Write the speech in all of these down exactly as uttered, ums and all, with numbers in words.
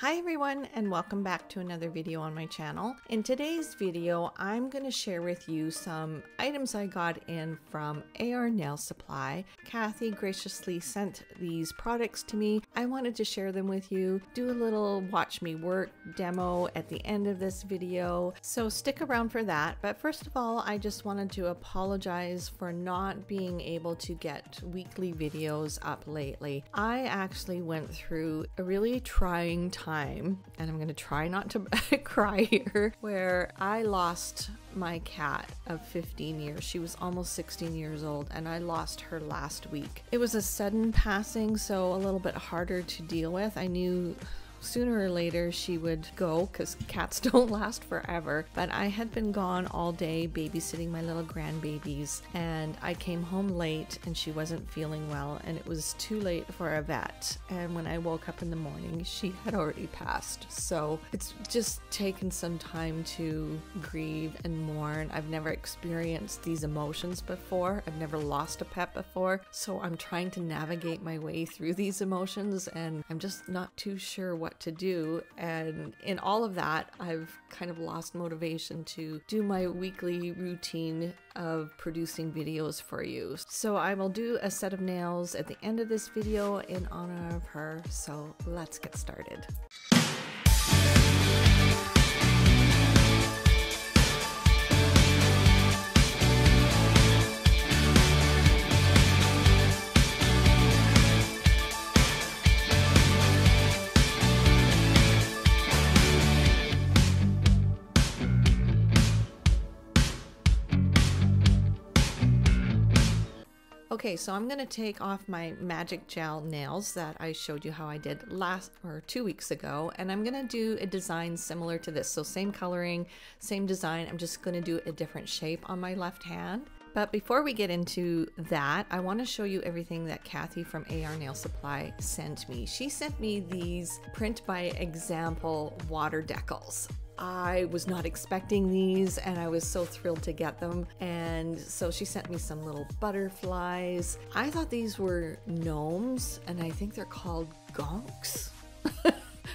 Hi everyone, and welcome back to another video on my channel. In today's video, I'm going to share with you some items I got in from A R Nail Supply. Kathy graciously sent these products to me. I wanted to share them with you, do a little watch me work demo at the end of this video, so stick around for that. But first of all, I just wanted to apologize for not being able to get weekly videos up lately. I actually went through a really trying time Time, and I'm gonna try not to cry here, where I lost my cat of fifteen years. She was almost sixteen years old, and I lost her last week. It was a sudden passing, so a little bit harder to deal with. I knew sooner or later she would go, because cats don't last forever, but I had been gone all day babysitting my little grandbabies, and I came home late and she wasn't feeling well, and it was too late for a vet, and when I woke up in the morning she had already passed. So it's just taken some time to grieve and mourn. I've never experienced these emotions before. I've never lost a pet before, so I'm trying to navigate my way through these emotions, and I'm just not too sure what what to do. And in all of that, I've kind of lost motivation to do my weekly routine of producing videos for you. So I will do a set of nails at the end of this video in honor of her. So let's get started. Okay, so I'm going to take off my Magic Gel nails that I showed you how I did last or two weeks ago, and I'm going to do a design similar to this. So same coloring, same design. I'm just going to do a different shape on my left hand. But before we get into that, I want to show you everything that Kathy from A R Nail Supply sent me. She sent me these print by example water decals. I was not expecting these, and I was so thrilled to get them. And so she sent me some little butterflies. I thought these were gnomes, and I think they're called gonks.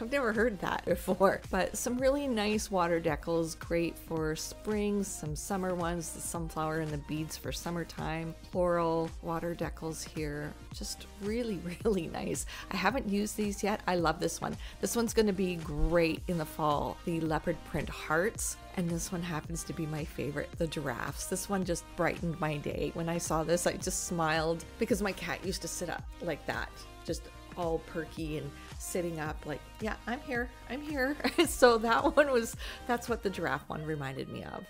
I've never heard that before, but some really nice water decals, great for spring, some summer ones, the sunflower and the beads for summertime, floral water decals here, just really, really nice. I haven't used these yet. I love this one. This one's going to be great in the fall, the leopard print hearts. And this one happens to be my favorite, the giraffes. This one just brightened my day. When I saw this, I just smiled, because my cat used to sit up like that, just all perky and sitting up like, yeah, I'm here, I'm here. So that one was, that's what the giraffe one reminded me of.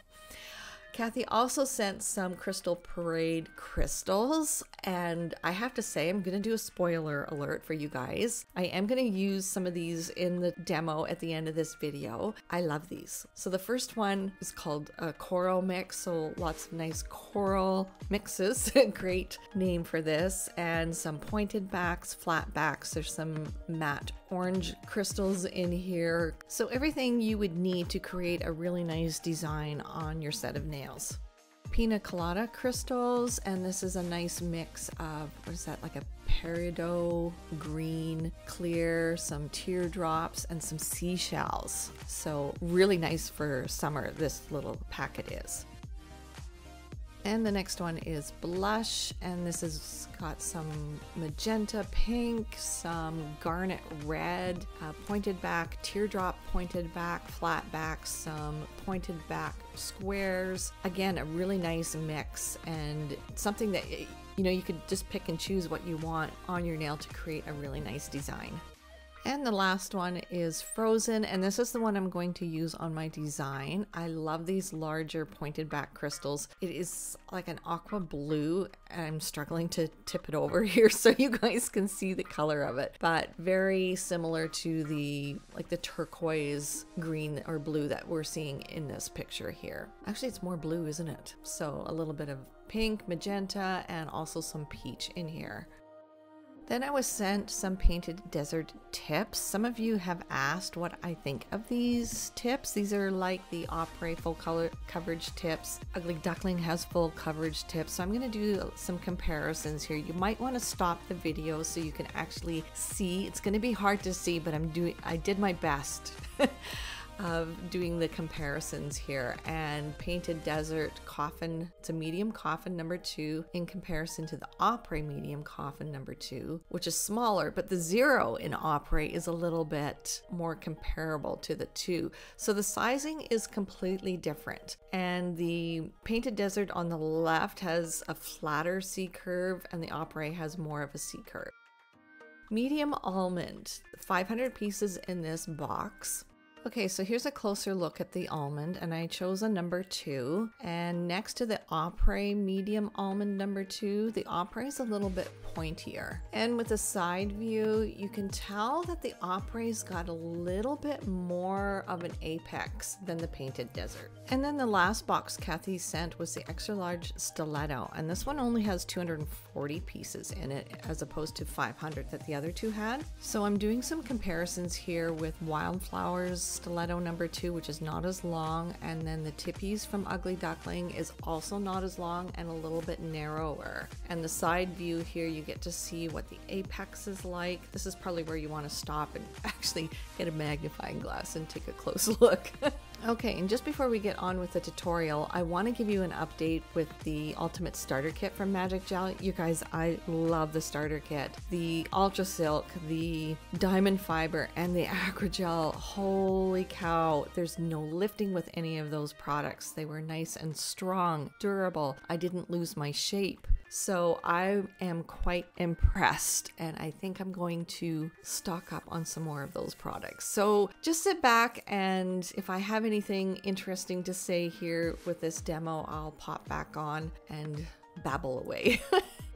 Kathy also sent some Crystal Parade Crystals, and I have to say, I'm going to do a spoiler alert for you guys. I am going to use some of these in the demo at the end of this video. I love these. So the first one is called a coral mix, so lots of nice coral mixes. Great name for this. And some pointed backs, flat backs. There's some matte orange crystals in here. So everything you would need to create a really nice design on your set of nails. Nails. Pina Colada crystals, and this is a nice mix of, what is that, like a peridot, green, clear, some teardrops, and some seashells. So really nice for summer, this little packet is. And the next one is blush, and this has got some magenta pink, some garnet red, uh, pointed back, teardrop pointed back, flat back, some pointed back squares. Again, a really nice mix, and something that, you know, you could just pick and choose what you want on your nail to create a really nice design. And the last one is Frozen, and this is the one I'm going to use on my design. I love these larger pointed back crystals. It is like an aqua blue, and I'm struggling to tip it over here so you guys can see the color of it, but very similar to the like the turquoise green or blue that we're seeing in this picture here. Actually, it's more blue, isn't it? So a little bit of pink, magenta, and also some peach in here. Then I was sent some Painted Desert tips. Some of you have asked what I think of these tips. These are like the Opre full color coverage tips. Ugly Duckling has full coverage tips. So I'm going to do some comparisons here. You might want to stop the video so you can actually see. It's going to be hard to see, but I'm doing, I did my best. Of doing the comparisons here. And Painted Desert Coffin, it's a medium coffin number two in comparison to the Opre medium coffin number two, which is smaller, but the zero in Opre is a little bit more comparable to the two. So the sizing is completely different. And the Painted Desert on the left has a flatter C curve and the Opre has more of a C curve. Medium almond, five hundred pieces in this box. Okay, so here's a closer look at the almond, and I chose a number two. And next to the Opre medium almond number two, the Opre is a little bit pointier. And with a side view, you can tell that the Opre's got a little bit more of an apex than the Painted Desert. And then the last box Kathy sent was the extra large stiletto, and this one only has two hundred forty pieces in it as opposed to five hundred that the other two had. So I'm doing some comparisons here with Wildflowers stiletto number two, which is not as long, and then the tippies from Ugly Duckling is also not as long and a little bit narrower. And the side view here, you get to see what the apex is like. This is probably where you want to stop and actually get a magnifying glass and take a close look. Okay, and just before we get on with the tutorial, I want to give you an update with the Ultimate Starter Kit from Magic Gel. You guys, I love the starter kit. The Ultra Silk, the Diamond Fiber, and the Acrygel. Holy cow, there's no lifting with any of those products. They were nice and strong, durable. I didn't lose my shape. So I am quite impressed, and I think I'm going to stock up on some more of those products. So just sit back, and if I have anything interesting to say here with this demo, I'll pop back on and babble away.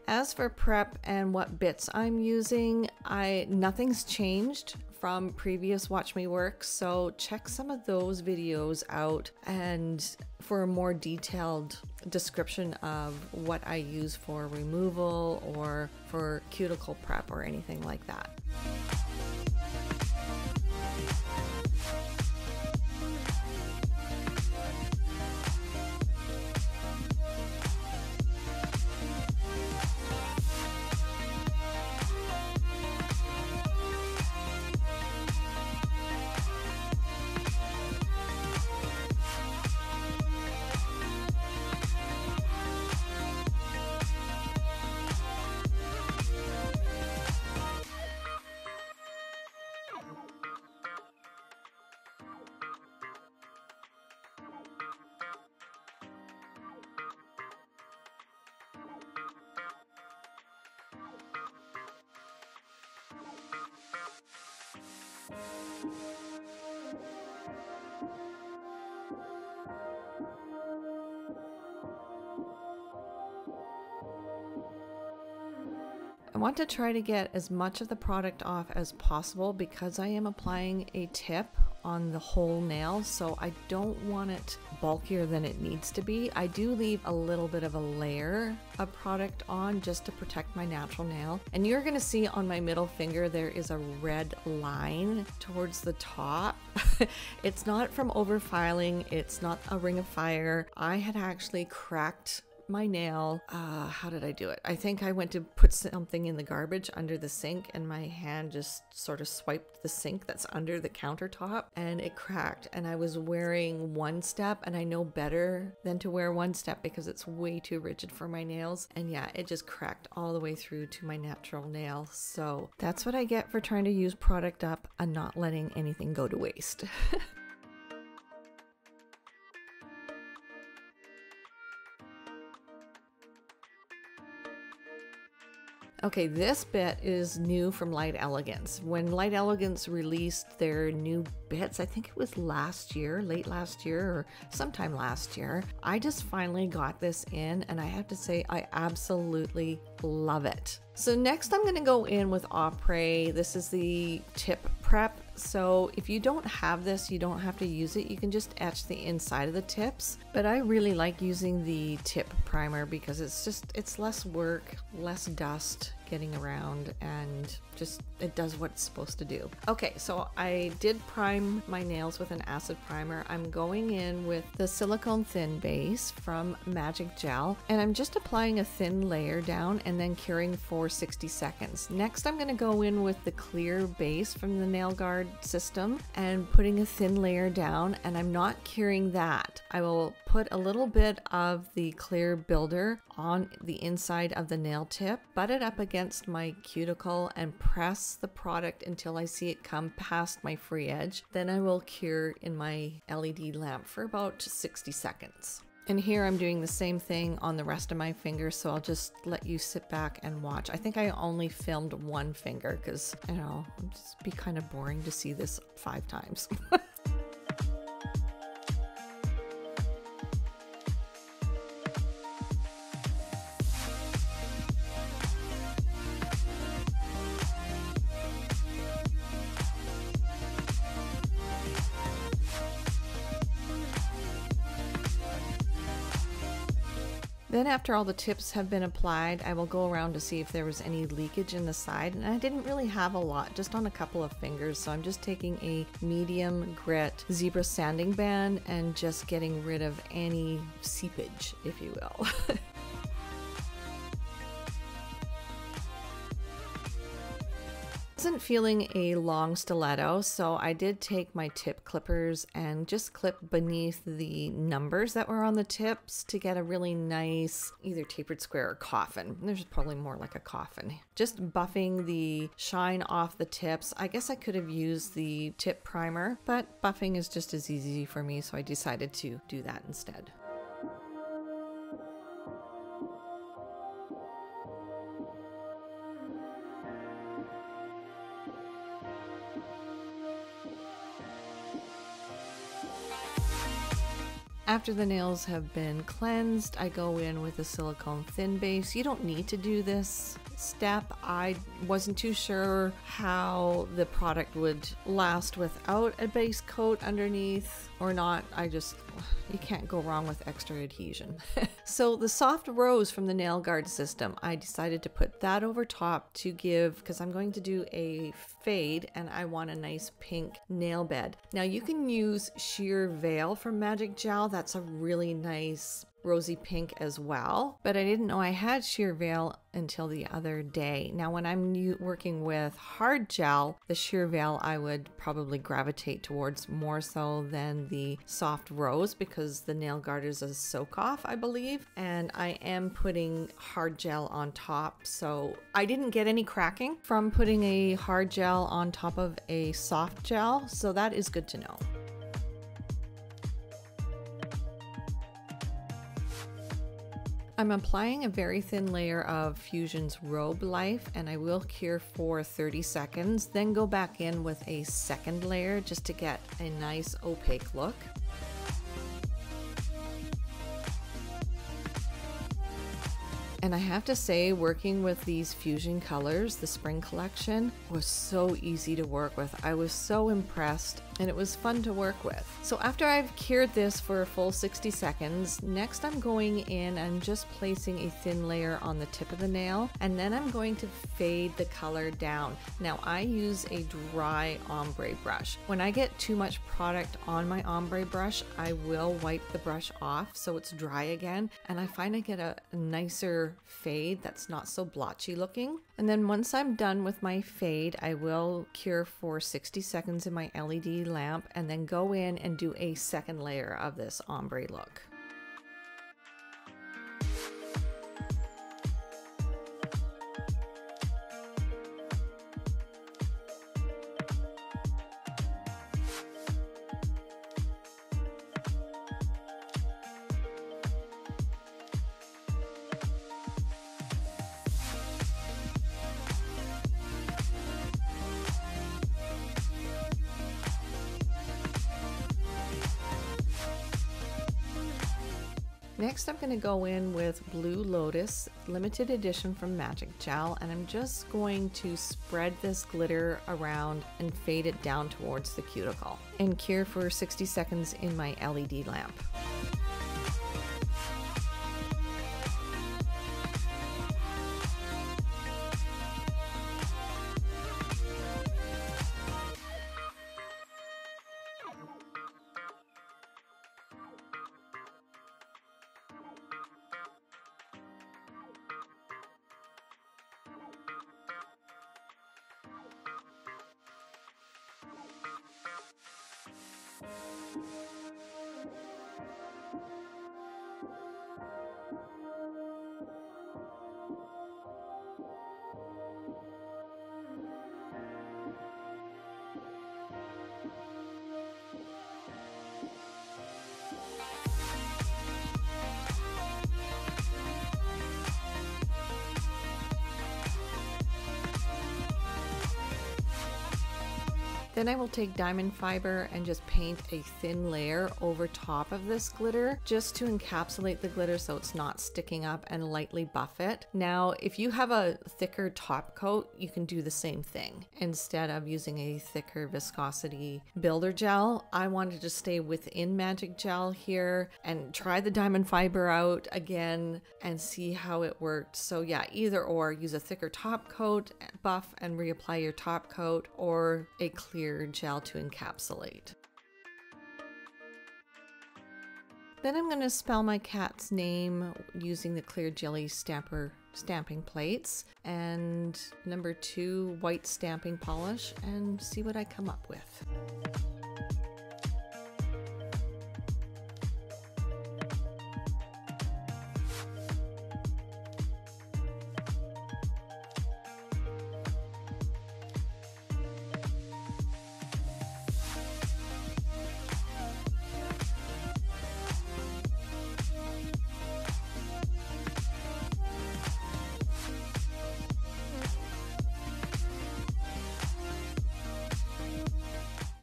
As for prep and what bits I'm using, I nothing's changed from previous Watch Me Work, so check some of those videos out and for a more detailed description of what I use for removal or for cuticle prep or anything like that. I want to try to get as much of the product off as possible because I am applying a tip on the whole nail, so I don't want it bulkier than it needs to be. I do leave a little bit of a layer of product on just to protect my natural nail. And you're gonna see on my middle finger there is a red line towards the top. It's not from overfiling, it's not a ring of fire. I had actually cracked my nail. Uh, how did I do it? I think I went to put something in the garbage under the sink and my hand just sort of swiped the sink that's under the countertop and it cracked, and I was wearing one step, and I know better than to wear one step because it's way too rigid for my nails, and yeah, it just cracked all the way through to my natural nail. So that's what I get for trying to use product up and not letting anything go to waste. Okay, this bit is new from Light Elegance. When Light Elegance released their new bits, I think it was last year, late last year or sometime last year, I just finally got this in, and I have to say I absolutely love it. So next I'm gonna go in with Opre. This is the tip prep. So if you don't have this, you don't have to use it. You can just etch the inside of the tips. But I really like using the tip primer because it's just, it's less work, less dust. getting around, and just it does what it's supposed to do. Okay, so I did prime my nails with an acid primer. I'm going in with the silicone thin base from Magic Gel, and I'm just applying a thin layer down and then curing for sixty seconds. Next, I'm going to go in with the clear base from the Nail Guard system and putting a thin layer down, and I'm not curing that. I will put a little bit of the clear builder on the inside of the nail tip, butt it up against my cuticle, and press the product until I see it come past my free edge. Then I will cure in my L E D lamp for about sixty seconds. And here I'm doing the same thing on the rest of my fingers, so I'll just let you sit back and watch. I think I only filmed one finger because, you know, it'd just be kind of boring to see this five times. Then after all the tips have been applied, I will go around to see if there was any leakage in the side, and I didn't really have a lot, just on a couple of fingers, so I'm just taking a medium grit zebra sanding band and just getting rid of any seepage, if you will. I wasn't feeling a long stiletto, so I did take my tip clippers and just clip beneath the numbers that were on the tips to get a really nice either tapered square or coffin. There's probably more like a coffin. Just buffing the shine off the tips. I guess I could have used the tip primer, but buffing is just as easy for me, so I decided to do that instead. After the nails have been cleansed, I go in with a silicone thin base. You don't need to do this step. I wasn't too sure how the product would last without a base coat underneath or not. I just, you can't go wrong with extra adhesion. So the soft rose from the Nail Guard system, I decided to put that over top to give, because I'm going to do a fade and I want a nice pink nail bed. Now you can use sheer veil from Magic Gel. That's a really nice rosy pink as well, but I didn't know I had sheer veil until the other day. Now when I'm working with hard gel, the sheer veil I would probably gravitate towards more so than the soft rose, because the Nail Guard is a soak off, I believe, and I am putting hard gel on top, so I didn't get any cracking from putting a hard gel on top of a soft gel, so that is good to know. I'm applying a very thin layer of Fusion's Robe Life, and I will cure for thirty seconds, then go back in with a second layer just to get a nice opaque look. And I have to say, working with these Fusion colors, the spring collection, was so easy to work with. I was so impressed, and it was fun to work with. So after I've cured this for a full sixty seconds, next I'm going in and just placing a thin layer on the tip of the nail, and then I'm going to fade the color down. Now I use a dry ombre brush. When I get too much product on my ombre brush, I will wipe the brush off so it's dry again, and I find I get a nicer fade that's not so blotchy looking. And then once I'm done with my fade, I will cure for sixty seconds in my L E D lamp and then go in and do a second layer of this ombre look. Next, I'm going to go in with Blue Lotus Limited Edition from Magic Gel, and I'm just going to spread this glitter around and fade it down towards the cuticle and cure for sixty seconds in my L E D lamp. Then I will take Diamond Fiber and just paint a thin layer over top of this glitter just to encapsulate the glitter so it's not sticking up, and lightly buff it. Now, if you have a thicker top coat, you can do the same thing. Instead of using a thicker viscosity builder gel, I wanted to stay within Magic Gel here and try the Diamond Fiber out again and see how it worked. So yeah, either or, use a thicker top coat, buff and reapply your top coat, or a clear gel to encapsulate. Then I'm going to spell my cat's name using the clear jelly stamper stamping plates and number two white stamping polish and see what I come up with.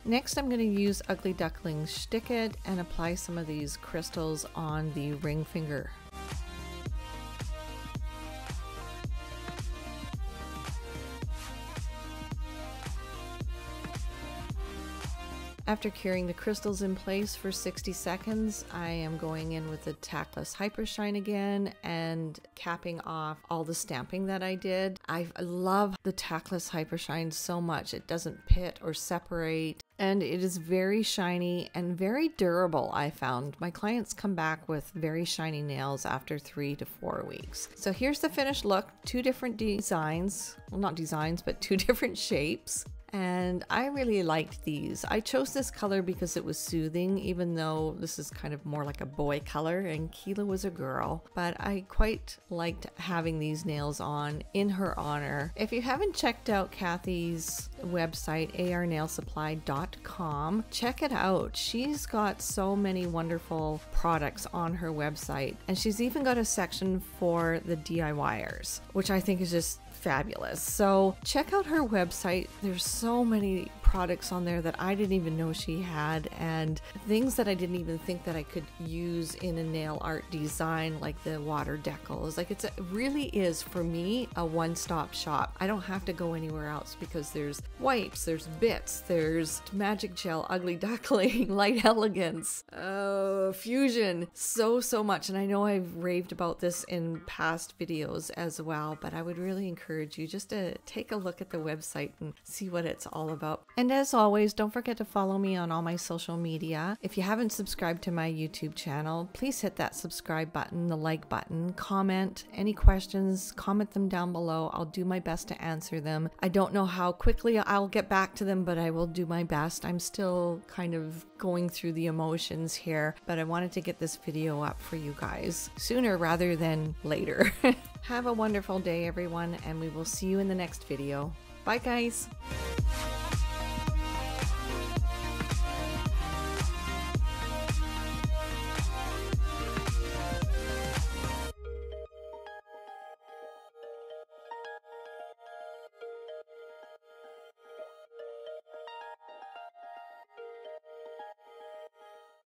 Next, I'm going to use Ugly Duckling Stick It and apply some of these crystals on the ring finger. After curing the crystals in place for sixty seconds, I am going in with the Tackless Hypershine again and capping off all the stamping that I did. I love the Tackless Hypershine so much. It doesn't pit or separate, and it is very shiny and very durable, I found. My clients come back with very shiny nails after three to four weeks. So here's the finished look, two different designs, well not designs, but two different shapes. And I really liked these. I chose this color because it was soothing, even though this is kind of more like a boy color and Keela was a girl, but I quite liked having these nails on in her honor. If you haven't checked out Kathy's website, A R nail supply dot com, check it out. She's got so many wonderful products on her website, and she's even got a section for the D I Y ers, which I think is just fabulous. So check out her website. There's so many products on there that I didn't even know she had, and things that I didn't even think that I could use in a nail art design, like the water decals. Like it's a, it really is for me a one-stop shop. I don't have to go anywhere else because there's wipes, there's bits, there's Magic Gel, Ugly Duckling, Light Elegance, uh, Fusion, so so much. And I know I've raved about this in past videos as well, but I would really encourage you just to take a look at the website and see what it's all about. And as always, don't forget to follow me on all my social media. If you haven't subscribed to my YouTube channel, please hit that subscribe button, the like button, comment any questions, comment them down below. I'll do my best to answer them. I don't know how quickly I'll get back to them, but I will do my best. I'm still kind of going through the emotions here, but I wanted to get this video up for you guys sooner rather than later. Have a wonderful day, everyone, and we will see you in the next video. Bye, guys!